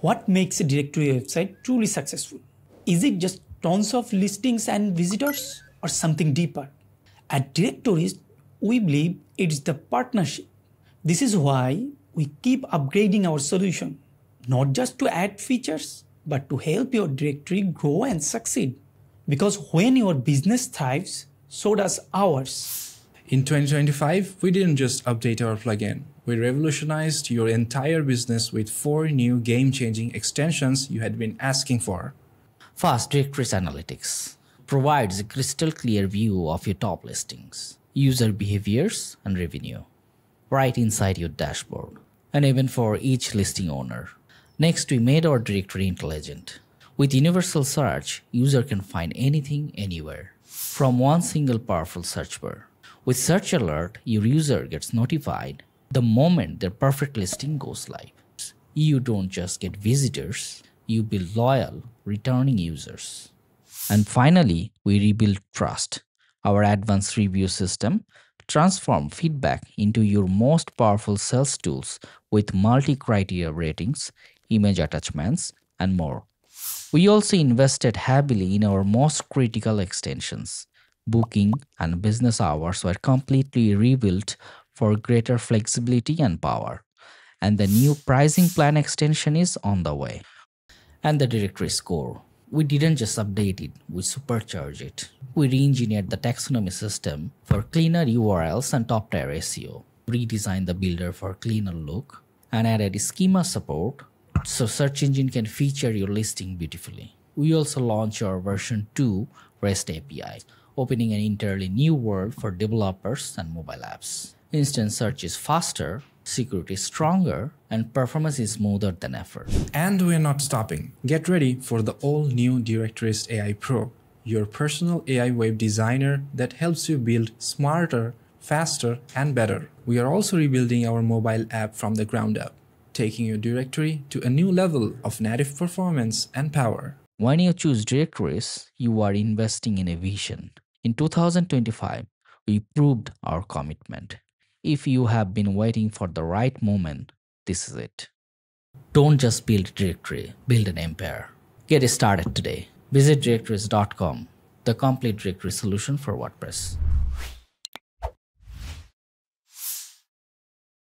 What makes a directory website truly successful? Is it just tons of listings and visitors or something deeper? At Directorist, we believe it's the partnership. This is why we keep upgrading our solution, not just to add features, but to help your directory grow and succeed. Because when your business thrives, so does ours. In 2025, we didn't just update our plugin. We revolutionized your entire business with 4 new game-changing extensions you had been asking for. First, Directoris Analytics provides a crystal clear view of your top listings, user behaviors, and revenue right inside your dashboard, and even for each listing owner. Next, we made our directory intelligent. With Universal Search, user can find anything anywhere from one single powerful search bar. With Search Alert, your user gets notified the moment their perfect listing goes live. You don't just get visitors, you build loyal, returning users. And finally, we rebuild trust. Our advanced review system transforms feedback into your most powerful sales tools with multi-criteria ratings, image attachments, and more. We also invested heavily in our most critical extensions. Booking and business hours were completely rebuilt for greater flexibility and power. And the new pricing plan extension is on the way. And the directory score. We didn't just update it, we supercharged it. We re-engineered the taxonomy system for cleaner URLs and top-tier SEO, redesigned the builder for cleaner look, and added schema support so search engine can feature your listing beautifully. We also launched our version 2 REST API, opening an entirely new world for developers and mobile apps. Instant search is faster, security is stronger, and performance is smoother than ever. And we're not stopping. Get ready for the all-new Directorist AI Pro, your personal AI web designer that helps you build smarter, faster, and better. We are also rebuilding our mobile app from the ground up, taking your directory to a new level of native performance and power. When you choose Directoris, you are investing in a vision. In 2025, we proved our commitment. If you have been waiting for the right moment, this is it. Don't just build a directory, build an empire. Get started today. Visit directoris.com, the complete directory solution for WordPress.